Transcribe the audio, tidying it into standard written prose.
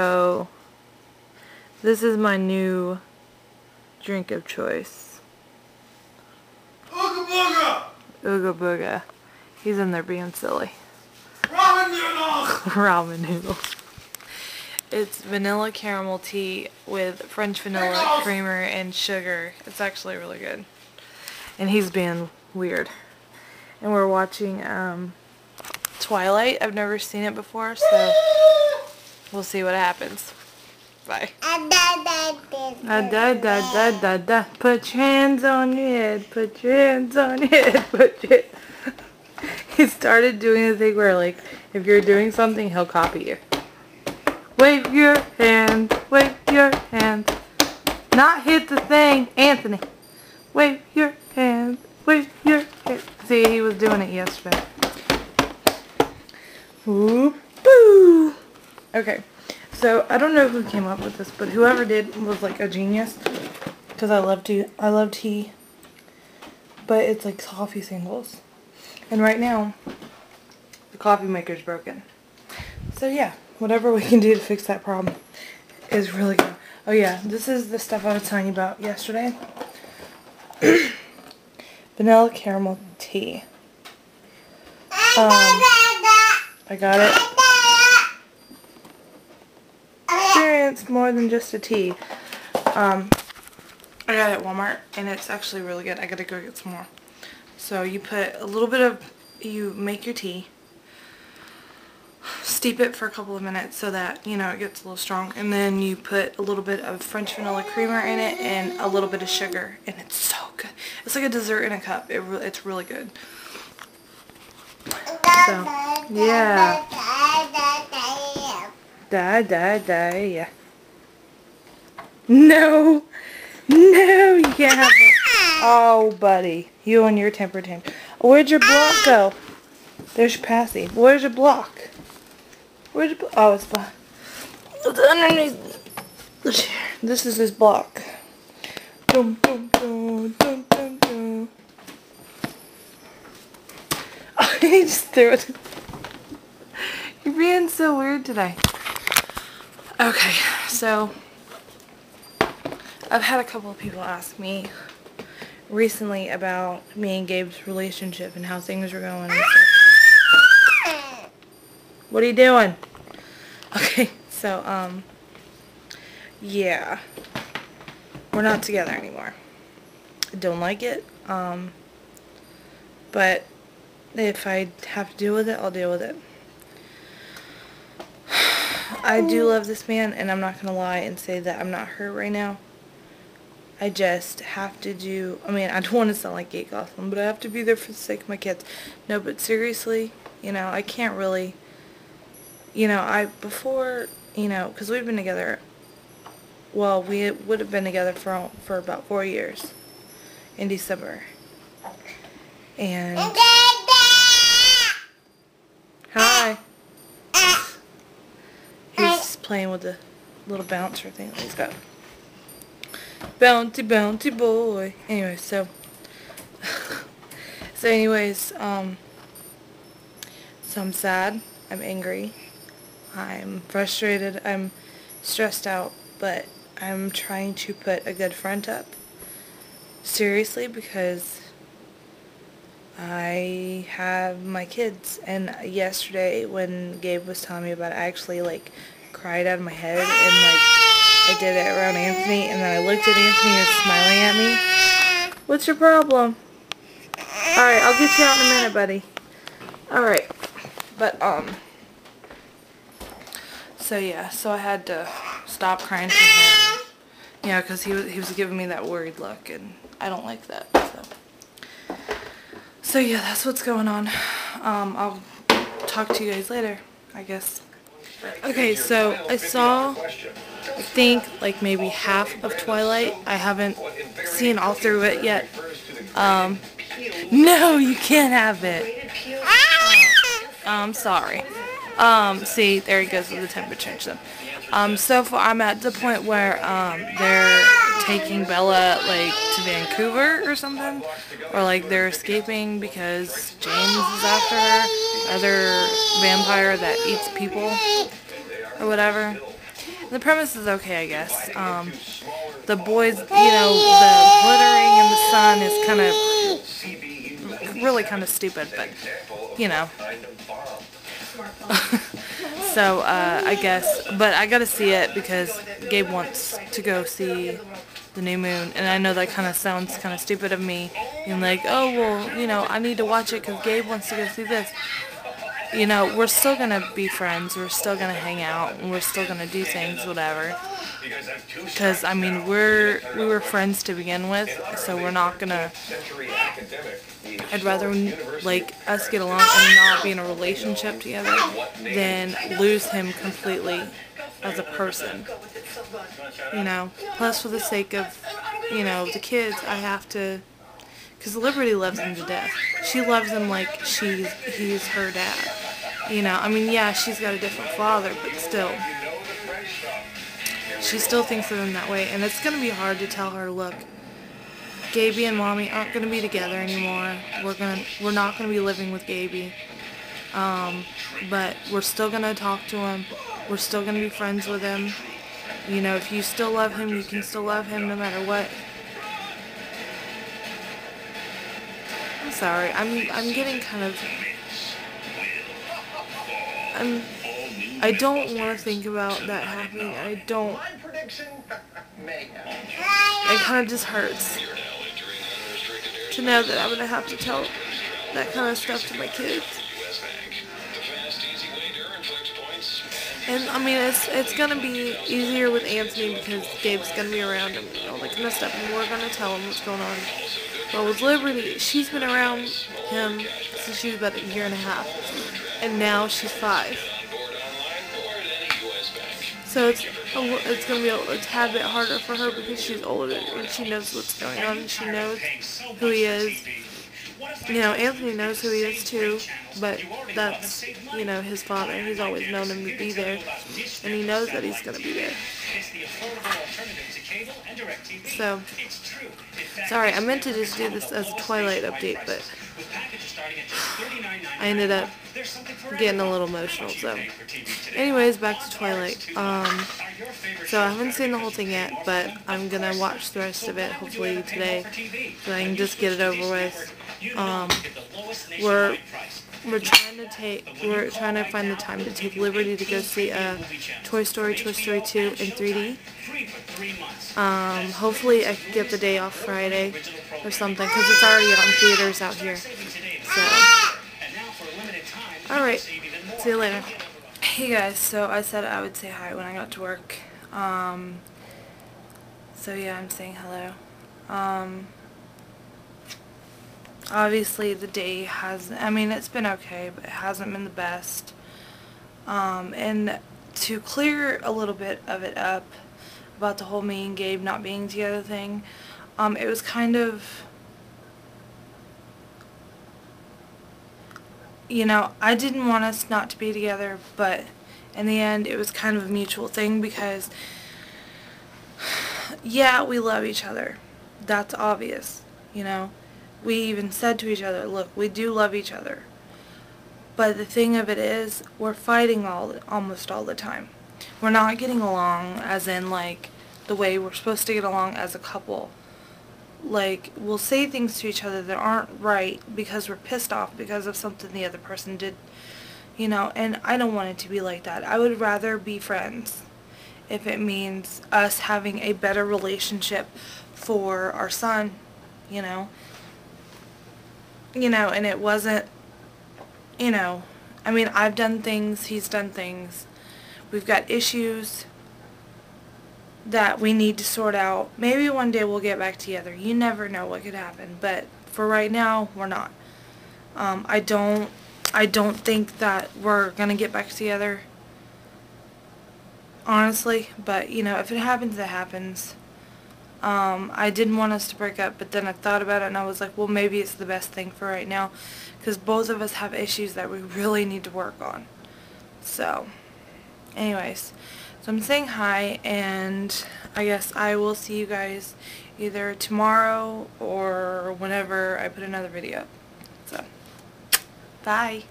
So, this is my new drink of choice. Ooga Booga! Ooga Booga. He's in there being silly. Ramen noodles! Ramen noodles. It's vanilla caramel tea with French vanilla creamer and sugar. It's actually really good. And he's being weird. And we're watching Twilight. I've never seen it before, so... we'll see what happens. Bye. Put your hands on your head. Put your hands on your head. He started doing the thing where, like, if you're doing something, he'll copy you. Wave your hand. Wave your hand. Not hit the thing. Anthony. Wave your hand. Wave your hand. See, he was doing it yesterday. Ooh, boo. Okay, so I don't know who came up with this, but whoever did was like a genius, because I love tea, but it's like coffee singles, and right now the coffee maker's broken. So yeah, whatever we can do to fix that problem is really good. Oh yeah, this is the stuff I was telling you about yesterday. Vanilla caramel tea. I got it. It's more than just a tea. I got it at Walmart and it's actually really good. I gotta go get some more. So you put a little bit of, you make your tea, steep it for a couple of minutes so that, you know, it gets a little strong, and then you put a little bit of French vanilla creamer in it and a little bit of sugar, and it's so good. It's like a dessert in a cup. It's really good. So yeah. Yeah. No, no, you can't have it. Oh, buddy, you and your temper tantrum. Where'd your block go? There's your passy. Where's your block? Where's your block? Oh, it's block. It's underneath the chair. This is his block. Dum, dum, dum, dum, dum, dum. Oh, he just threw it. You're being so weird today. Okay, so I've had a couple of people ask me recently about me and Gabe's relationship and how things were going. And stuff. What are you doing? Okay, so, yeah, we're not together anymore. I don't like it, but if I have to deal with it, I'll deal with it. I do love this man, and I'm not going to lie and say that I'm not hurt right now. I just have to do, I mean, I don't want to sound like Kate Gosselin, but I have to be there for the sake of my kids. No, but seriously, you know, I can't really, you know, before, you know, because we've been together, well, we would have been together for about 4 years in December. And... hi. Playing with the little bouncer thing that he's got. Bounty, bounty boy. Anyway, so so I'm sad, I'm angry, I'm frustrated, I'm stressed out, but I'm trying to put a good front up. Seriously, because I have my kids, and yesterday when Gabe was telling me about it, I actually like cried out of my head, and like I did it around Anthony, and then I looked at Anthony and he was smiling at me. What's your problem? Alright, I'll get you out in a minute, buddy. Alright. But so yeah, so I had to stop crying for him. Yeah, because he was giving me that worried look, and I don't like that. So yeah, that's what's going on. I'll talk to you guys later, I guess. Okay, so I saw, I think, like maybe half of Twilight. I haven't seen all through it yet. No, you can't have it. I'm sorry. See, there he goes with the temper tantrum. So far I'm at the point where, they're taking Bella, like, to Vancouver or something. Or, like, they're escaping because James is after her, other vampire that eats people or whatever. The premise is okay, I guess. The boys, you know, the glittering in the sun is kind of really kind of stupid, but, you know. So, I guess, but I gotta see it because Gabe wants to go see the New Moon, and I know that kind of sounds kind of stupid of me, being like, oh, well, you know, I need to watch it because Gabe wants to go see this. You know, we're still going to be friends, we're still going to hang out, and we're still going to do things, whatever. Because, I mean, we were friends to begin with, so we're not going to... I'd rather, like, us get along and not be in a relationship together than lose him completely as a person. You know, plus for the sake of, you know, the kids, I have to... Because Liberty loves him to death. She loves him like he's her dad. You know, I mean, yeah, she's got a different father, but still. She still thinks of him that way, and it's going to be hard to tell her, look, Gaby and Mommy aren't going to be together anymore. We're not going to be living with Gaby. But we're still going to talk to him. We're still going to be friends with him. You know, if you still love him, you can still love him no matter what. Sorry, I'm getting kind of, I don't want to think about that happening. I don't, it kind of just hurts to know that I'm going to have to tell that kind of stuff to my kids. And I mean, it's going to be easier with Anthony because Gabe's going to be around him and all that kind of stuff, and we're going to tell him what's going on. But with Liberty, she's been around him since she was about a year and a half, and now she's 5. So it's going to be a tad bit harder for her because she's older and she knows what's going on and she knows who he is. You know, Anthony knows who he is too, but that's, you know, his father. He's always known him to be there, and he knows that he's going to be there. So, sorry, I meant to just do this as a Twilight update, but I ended up getting a little emotional, so. Anyways, back to Twilight. So I haven't seen the whole thing yet, but I'm going to watch the rest of it, hopefully today, so I can just get it over with. We're trying to find the time to take Liberty to go see Toy Story, Toy Story 2, in 3D. Hopefully I can get the day off Friday or something, because it's already on theaters out here. So, alright, see you later. Hey guys, so I said I would say hi when I got to work. So yeah, I'm saying hello. Obviously the day hasn't, I mean, it's been okay, but it hasn't been the best. And to clear a little bit of it up about the whole me and Gabe not being together thing, it was kind of, you know, I didn't want us not to be together, but in the end it was kind of a mutual thing because, yeah, we love each other. That's obvious, you know. We even said to each other, look, we do love each other, but the thing of it is, we're fighting almost all the time. We're not getting along as in, like, the way we're supposed to get along as a couple. Like, we'll say things to each other that aren't right because we're pissed off because of something the other person did, you know, and I don't want it to be like that. I would rather be friends if it means us having a better relationship for our son, you know. You know, and it wasn't, you know, I mean, I've done things, he's done things. We've got issues that we need to sort out. Maybe one day we'll get back together. You never know what could happen, but for right now, we're not. I don't think that we're going to get back together, honestly, but, you know, if it happens, it happens. I didn't want us to break up, but then I thought about it and I was like, well, maybe it's the best thing for right now because both of us have issues that we really need to work on. So, anyways, so I'm saying hi, and I guess I will see you guys either tomorrow or whenever I put another video up. So, bye.